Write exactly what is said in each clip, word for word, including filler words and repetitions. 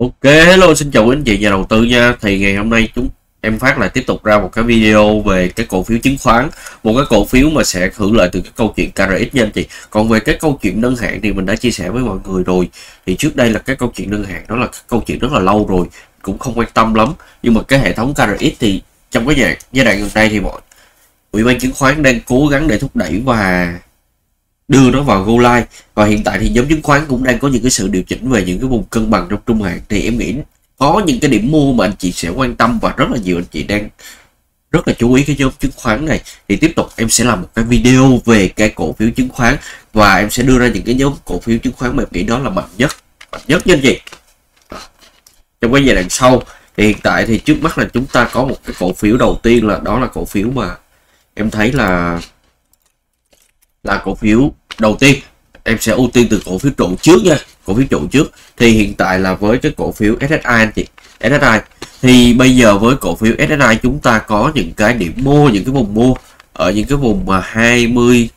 Ok, hello, xin chào quý anh chị nhà đầu tư nha. Thì ngày hôm nay chúng em Phát lại tiếp tục ra một cái video về cái cổ phiếu chứng khoán, một cái cổ phiếu mà sẽ hưởng lợi từ cái câu chuyện ca rờ ích nha anh chị. Còn về cái câu chuyện nâng hạng thì mình đã chia sẻ với mọi người rồi. Thì trước đây là cái câu chuyện nâng hạng đó là câu chuyện rất là lâu rồi, cũng không quan tâm lắm. Nhưng mà cái hệ thống ca rờ ích thì trong cái giai đoạn gần đây thì mọi ủy ban chứng khoán đang cố gắng để thúc đẩy và đưa nó vào go live, và hiện tại thì nhóm chứng khoán cũng đang có những cái sự điều chỉnh về những cái vùng cân bằng trong trung hạn. Thì em nghĩ có những cái điểm mua mà anh chị sẽ quan tâm và rất là nhiều anh chị đang rất là chú ý cái nhóm chứng khoán này. Thì tiếp tục em sẽ làm một cái video về cái cổ phiếu chứng khoán và em sẽ đưa ra những cái nhóm cổ phiếu chứng khoán mà em nghĩ đó là mạnh nhất mạnh nhất nha anh chị trong cái giai đoạn sau. Thì hiện tại thì trước mắt là chúng ta có một cái cổ phiếu đầu tiên là đó là cổ phiếu mà em thấy là là cổ phiếu đầu tiên em sẽ ưu tiên từ cổ phiếu trụ trước nha, cổ phiếu trụ trước. Thì hiện tại là với cái cổ phiếu ét ét i anh chị, ét ét i thì bây giờ với cổ phiếu ét ét i chúng ta có những cái điểm mua, những cái vùng mua ở những cái vùng mà hai mươi,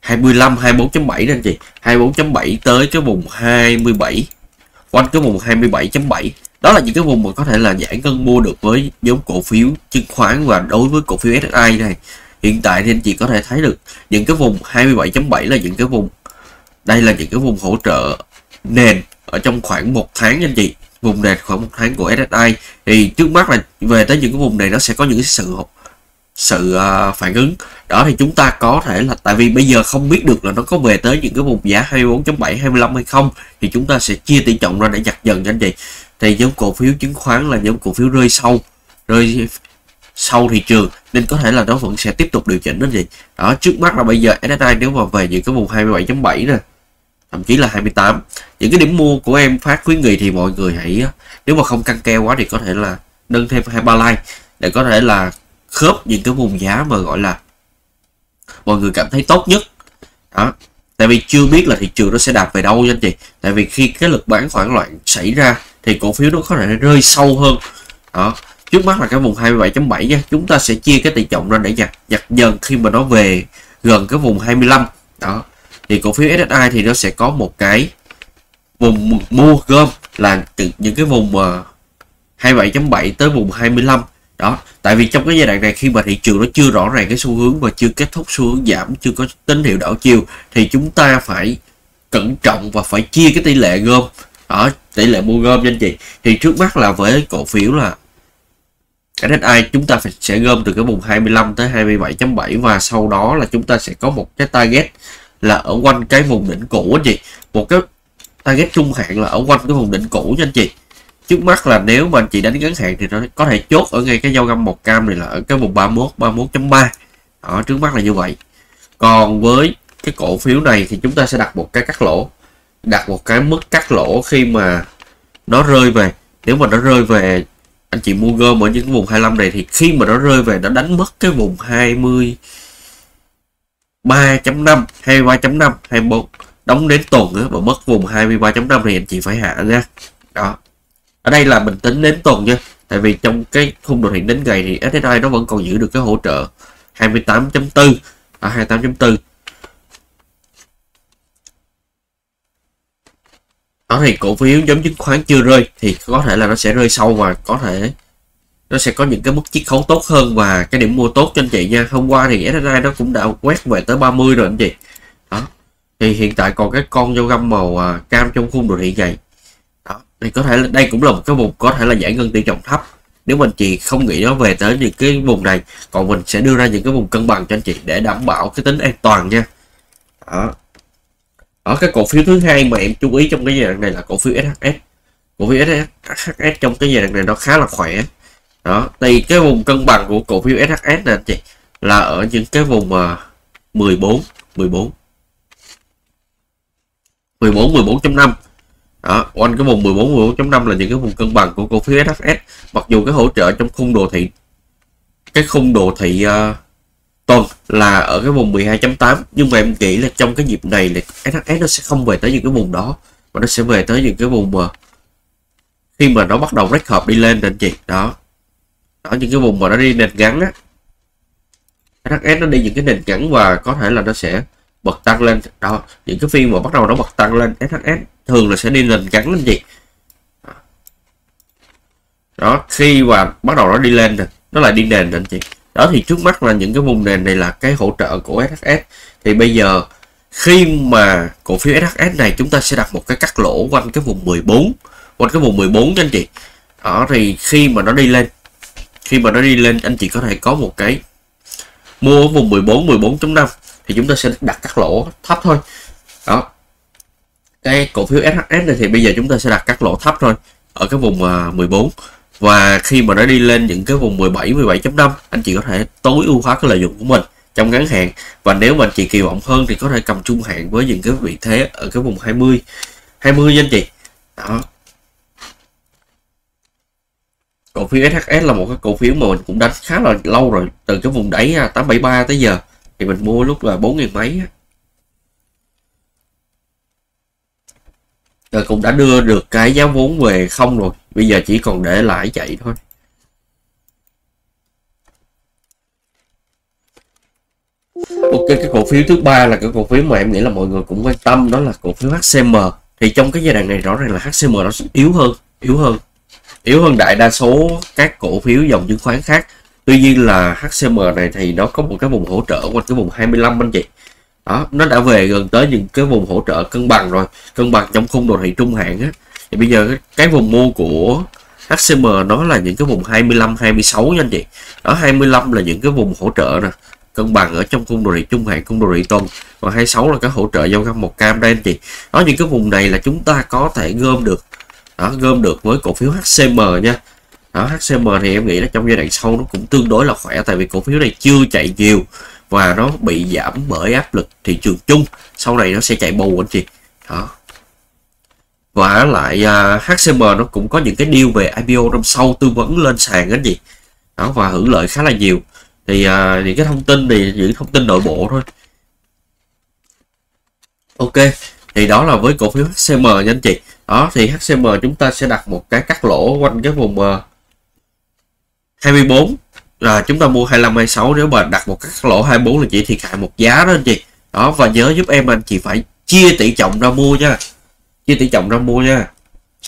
hai mươi lăm, hai mươi bốn chấm bảy đó anh chị, hai mươi bốn chấm bảy tới cái vùng hai mươi bảy, quanh cái vùng hai mươi bảy chấm bảy. Đó là những cái vùng mà có thể là giải ngân mua được với nhóm cổ phiếu chứng khoán. Và đối với cổ phiếu ét ét i này, hiện tại thì anh chị có thể thấy được những cái vùng hai mươi bảy chấm bảy là những cái vùng, đây là những cái vùng hỗ trợ nền ở trong khoảng một tháng anh chị, vùng nền khoảng một tháng của ét ét i. Thì trước mắt là về tới những cái vùng này nó sẽ có những cái sự sự phản ứng đó. Thì chúng ta có thể là tại vì bây giờ không biết được là nó có về tới những cái vùng giá hai mươi bốn chấm bảy, hai mươi lăm hay không, thì chúng ta sẽ chia tỷ trọng ra để nhặt dần anh chị. Thì nhóm cổ phiếu chứng khoán là nhóm cổ phiếu rơi sâu, rơi sau thị trường nên có thể là nó vẫn sẽ tiếp tục điều chỉnh đó gì. Đó, trước mắt là bây giờ ét ét i nếu mà về những cái vùng hai mươi bảy chấm bảy nè, thậm chí là hai mươi tám, những cái điểm mua của em Phát khuyến nghị thì mọi người hãy, nếu mà không căng keo quá thì có thể là nâng thêm hai ba like để có thể là khớp những cái vùng giá mà gọi là mọi người cảm thấy tốt nhất. Đó, tại vì chưa biết là thị trường nó sẽ đạp về đâu nha anh chị. Tại vì khi cái lực bán hoảng loạn xảy ra thì cổ phiếu nó có thể rơi sâu hơn. Đó, trước mắt là cái vùng hai mươi bảy chấm bảy nha, chúng ta sẽ chia cái tỷ trọng ra để nhặt nhặt dần khi mà nó về gần cái vùng hai mươi lăm. Đó, thì cổ phiếu ét ét i thì nó sẽ có một cái vùng mua gom là những cái vùng hai mươi bảy chấm bảy tới vùng hai mươi lăm. Đó, tại vì trong cái giai đoạn này khi mà thị trường nó chưa rõ ràng cái xu hướng và chưa kết thúc xu hướng giảm, chưa có tín hiệu đảo chiều, thì chúng ta phải cẩn trọng và phải chia cái tỷ lệ gom ở tỷ lệ mua gom nha anh chị. Thì trước mắt là với cổ phiếu là ét ét i chúng ta phải sẽ gom từ cái vùng hai mươi lăm tới hai mươi bảy chấm bảy, và sau đó là chúng ta sẽ có một cái target là ở quanh cái vùng đỉnh cũ anh chị, một cái target trung hạn là ở quanh cái vùng đỉnh cũ nha anh chị. Trước mắt là nếu mà anh chị đánh ngắn hạn thì nó có thể chốt ở ngay cái giao găm một cam này là ở cái vùng ba mươi mốt, ba mươi mốt chấm ba. Đó, trước mắt là như vậy. Còn với cái cổ phiếu này thì chúng ta sẽ đặt một cái cắt lỗ, đặt một cái mức cắt lỗ khi mà nó rơi về. Nếu mà nó rơi về anh chị mua gom ở những cái vùng hai mươi lăm này, thì khi mà nó rơi về nó đánh mất cái vùng hai mươi ba chấm năm, hai mươi ba chấm năm, hai mươi bốn đóng đến tuần nữa mà mất vùng hai mươi ba chấm năm thì anh chị phải hạ nha. Đó, ở đây là mình tính đến tuần nha, tại vì trong cái khung đồ thị đến ngày thì ét ét i nó vẫn còn giữ được cái hỗ trợ hai mươi tám chấm bốn ở à, hai mươi tám chấm bốn. Đó, thì cổ phiếu giống chứng khoán chưa rơi thì có thể là nó sẽ rơi sâu và có thể nó sẽ có những cái mức chiết khấu tốt hơn và cái điểm mua tốt cho anh chị nha. Hôm qua thì ét ét i nó cũng đã quét về tới ba mươi rồi anh chị. Đó, thì hiện tại còn cái con dao găm màu cam trong khung đồ thị ngày. Đó, thì có thể là đây cũng là một cái vùng có thể là giải ngân tỷ trọng thấp nếu mình chị không nghĩ nó về tới những cái vùng này. Còn mình sẽ đưa ra những cái vùng cân bằng cho anh chị để đảm bảo cái tính an toàn nha. Đó, ở cái cổ phiếu thứ hai mà em chú ý trong cái giai đoạn này là cổ phiếu ét hát ét. Cổ phiếu ét hát ét trong cái giai đoạn này nó khá là khỏe. Đó, thì cái vùng cân bằng của cổ phiếu ét hát ét này anh chị là ở những cái vùng mười bốn, mười bốn, mười bốn, mười bốn chấm năm. Đó, quanh cái vùng mười bốn, mười bốn chấm năm là những cái vùng cân bằng của cổ phiếu ét hát ét. Mặc dù cái hỗ trợ trong khung đồ thị, cái khung đồ thị uh, tuần là ở cái vùng mười hai chấm tám, nhưng mà em nghĩ là trong cái dịp này là ét hát ét nó sẽ không về tới những cái vùng đó, mà nó sẽ về tới những cái vùng mà khi mà nó bắt đầu break hợp đi lên anh chị. Đó, ở những cái vùng mà nó đi nền ngắn á, ét hát ét nó đi những cái nền ngắn và có thể là nó sẽ bật tăng lên. Đó, những cái phiên mà bắt đầu nó bật tăng lên ét hát ét thường là sẽ đi nền ngắn anh chị. đó, khi và bắt đầu nó đi lên rồi, nó là đi nền anh chị. Đó thì trước mắt là những cái vùng nền này là cái hỗ trợ của ét ét ét. Thì bây giờ khi mà cổ phiếu ét ét ét này chúng ta sẽ đặt một cái cắt lỗ quanh cái vùng mười bốn, quanh cái vùng mười bốn cho anh chị. Đó thì khi mà nó đi lên, khi mà nó đi lên anh chị có thể có một cái mua ở vùng mười bốn, mười bốn phẩy năm thì chúng ta sẽ đặt cắt lỗ thấp thôi. Đó. Cái cổ phiếu ét hát ét này thì bây giờ chúng ta sẽ đặt cắt lỗ thấp thôi ở cái vùng mười bốn, và khi mà nó đi lên những cái vùng mười bảy, mười bảy phẩy năm anh chị có thể tối ưu hóa cái lợi nhuận của mình trong ngắn hạn. Và nếu mà anh chị kỳ vọng hơn thì có thể cầm trung hạn với những cái vị thế ở cái vùng hai mươi, hai mươi nha anh chị. Đó. Cổ phiếu ét hát ét là một cái cổ phiếu mà mình cũng đánh khá là lâu rồi, từ cái vùng đáy tám bảy ba tới giờ thì mình mua lúc là bốn nghìn mấy, rồi cũng đã đưa được cái giá vốn về không rồi, bây giờ chỉ còn để lãi chạy thôi. Ok, cái cổ phiếu thứ ba là cái cổ phiếu mà em nghĩ là mọi người cũng quan tâm, đó là cổ phiếu hát xê em. Thì trong cái giai đoạn này rõ ràng là hát xê em nó yếu hơn, yếu hơn yếu hơn đại đa số các cổ phiếu dòng chứng khoán khác. Tuy nhiên là hát xê em này thì nó có một cái vùng hỗ trợ quanh cái vùng hai mươi lăm anh chị. Đó, nó đã về gần tới những cái vùng hỗ trợ cân bằng rồi, cân bằng trong khung đồ thị trung hạn á. Thì bây giờ cái vùng mua của hát xê em nó là những cái vùng hai mươi lăm, hai mươi sáu nha anh chị. Đó, hai mươi lăm là những cái vùng hỗ trợ nè, cân bằng ở trong khung đồ thị trung hạn, khung đồ thị tuần, và hai mươi sáu là cái hỗ trợ giao găm một cam đây anh chị. Đó, những cái vùng này là chúng ta có thể gom được. Đó, gom được với cổ phiếu hát xê em nha. Đó, hát xê em thì em nghĩ là trong giai đoạn sau nó cũng tương đối là khỏe, tại vì cổ phiếu này chưa chạy nhiều và nó bị giảm bởi áp lực thị trường chung, sau này nó sẽ chạy bù anh chị. Đó. Và lại uh, hát xê em nó cũng có những cái deal về i pê o năm sau, tư vấn lên sàn anh chị. Đó, và hưởng lợi khá là nhiều. Thì uh, những cái thông tin thì những thông tin nội bộ thôi. Ok, thì đó là với cổ phiếu hát xê em nha anh chị. Đó thì hát xê em chúng ta sẽ đặt một cái cắt lỗ quanh cái vùng uh, hai mươi bốn. Là chúng ta mua hai mươi lăm, hai mươi sáu, nếu mà đặt một cắt lỗ hai mươi bốn là chị thiệt hại một giá đó anh chị. Đó, và nhớ giúp em anh chị phải chia tỷ trọng ra mua nha, chia tỷ trọng ra mua nha.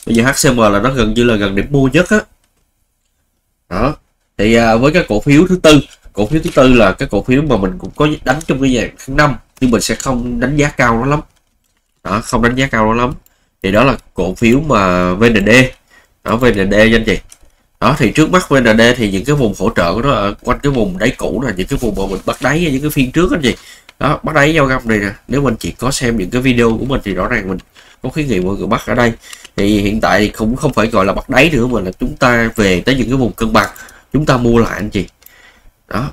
Bây giờ hát xê em là nó gần như là gần điểm mua nhất á. Đó. Đó thì à, với cái cổ phiếu thứ tư, cổ phiếu thứ tư là cái cổ phiếu mà mình cũng có đánh trong cái dạng tháng năm, nhưng mình sẽ không đánh giá cao nó lắm. Đó, không đánh giá cao nó lắm. Thì đó là cổ phiếu mà vê en đê. Đó, vê en đê nha anh chị. Đó thì trước mắt vê en đê thì những cái vùng hỗ trợ của nó ở quanh cái vùng đáy cũ là những cái vùng mà mình bắt đáy những cái phiên trước anh chị. Đó, bắt đáy giao găm này nè, nếu mình chỉ có xem những cái video của mình thì rõ ràng mình có khuyến nghị mọi người bắt ở đây. Thì hiện tại thì cũng không phải gọi là bắt đáy nữa, mà là chúng ta về tới những cái vùng cân bằng, chúng ta mua lại anh chị. Đó.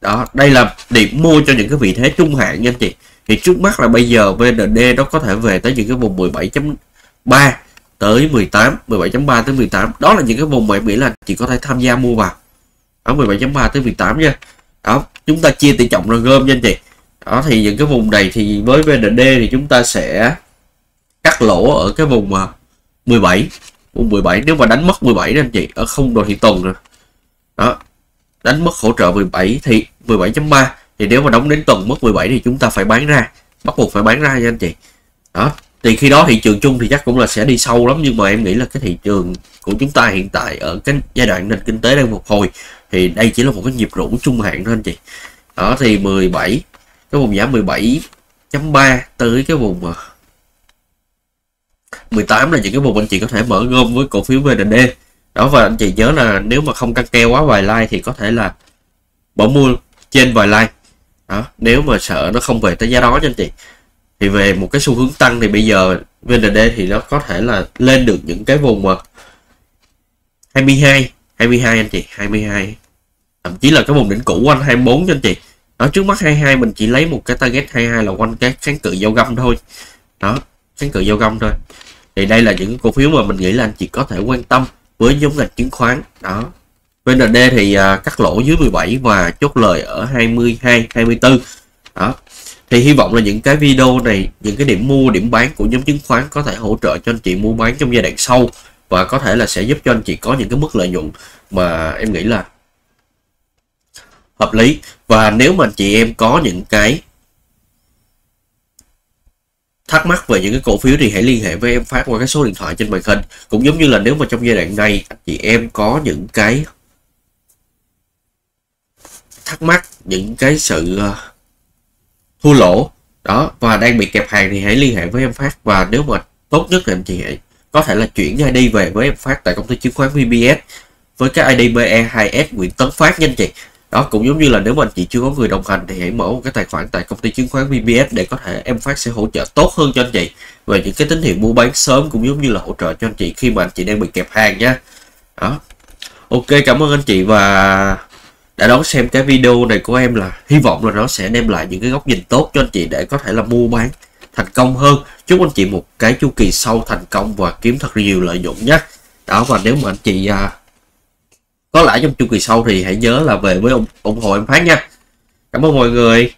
Đó, đây là điểm mua cho những cái vị thế trung hạn nha anh chị. Thì trước mắt là bây giờ vê en đê nó có thể về tới những cái vùng mười bảy phẩy ba tới mười tám, mười bảy phẩy ba tới mười tám. Đó là những cái vùng mà em nghĩ là chị có thể tham gia mua vào. Ở mười bảy phẩy ba tới mười tám nha. Đó, chúng ta chia tỷ trọng rồi gom nha anh chị. Đó thì những cái vùng này thì với vê en đê thì chúng ta sẽ cắt lỗ ở cái vùng mười bảy, vùng mười bảy, nếu mà đánh mất mười bảy đó anh chị, ở không đồ thị tuần rồi. Đó. Đánh mất hỗ trợ mười bảy thì mười bảy phẩy ba, thì nếu mà đóng đến tuần mất mười bảy thì chúng ta phải bán ra, bắt buộc phải bán ra nha anh chị. Đó. Thì khi đó thị trường chung thì chắc cũng là sẽ đi sâu lắm, nhưng mà em nghĩ là cái thị trường của chúng ta hiện tại ở cái giai đoạn nền kinh tế đang phục hồi thì đây chỉ là một cái nhịp rũ trung hạn thôi anh chị. Đó thì mười bảy, cái vùng giảm mười bảy phẩy ba tới cái vùng mười tám là những cái vùng anh chị có thể mở gom với cổ phiếu vê en đê. Đó, và anh chị nhớ là nếu mà không căng keo quá vài like thì có thể là bỏ mua trên vài like. Đó, nếu mà sợ nó không về tới giá đó cho anh chị. Thì về một cái xu hướng tăng thì bây giờ vê en đê thì nó có thể là lên được những cái vùng hai mươi hai, hai mươi hai anh chị, hai mươi hai. Thậm chí là cái vùng đỉnh cũ quanh hai mươi bốn cho anh chị. Đó, trước mắt hai mươi hai mình chỉ lấy một cái target hai mươi hai là quanh cái kháng cự giao găm thôi. Đó, kháng cự giao găm thôi. Thì đây là những cổ phiếu mà mình nghĩ là anh chị có thể quan tâm với nhóm ngành chứng khoán. Đó. vê en đê thì uh, cắt lỗ dưới mười bảy và chốt lời ở hai mươi hai, hai mươi tư. Đó. Thì hy vọng là những cái video này, những cái điểm mua, điểm bán của nhóm chứng khoán có thể hỗ trợ cho anh chị mua bán trong giai đoạn sau, và có thể là sẽ giúp cho anh chị có những cái mức lợi nhuận mà em nghĩ là hợp lý. Và nếu mà anh chị em có những cái Thắc mắc về những cái cổ phiếu thì hãy liên hệ với em Phát qua cái số điện thoại trên màn hình. Cũng giống như là nếu mà trong giai đoạn này anh chị em có những cái thắc mắc, những cái sự thua lỗ đó và đang bị kẹp hàng thì hãy liên hệ với em Phát, và nếu mà tốt nhất thì anh chị hãy có thể là chuyển i đê về với em Phát tại công ty chứng khoán vê pê ét với cái i đê bê e hai ét Nguyễn Tấn Phát nha anh chị. Đó, cũng giống như là nếu mà anh chị chưa có người đồng hành thì hãy mở một cái tài khoản tại công ty chứng khoán vê pê ét để có thể em Phát sẽ hỗ trợ tốt hơn cho anh chị về những cái tín hiệu mua bán sớm, cũng giống như là hỗ trợ cho anh chị khi mà anh chị đang bị kẹp hàng nha. Đó. Ok, cảm ơn anh chị và đã đón xem cái video này của em, là hy vọng là nó sẽ đem lại những cái góc nhìn tốt cho anh chị để có thể là mua bán thành công hơn. Chúc anh chị một cái chu kỳ sau thành công và kiếm thật nhiều lợi nhuận nhé. Đó, và nếu mà anh chị có lãi trong chu kỳ sau thì hãy nhớ là về với ủng hộ em Phát nha. Cảm ơn mọi người.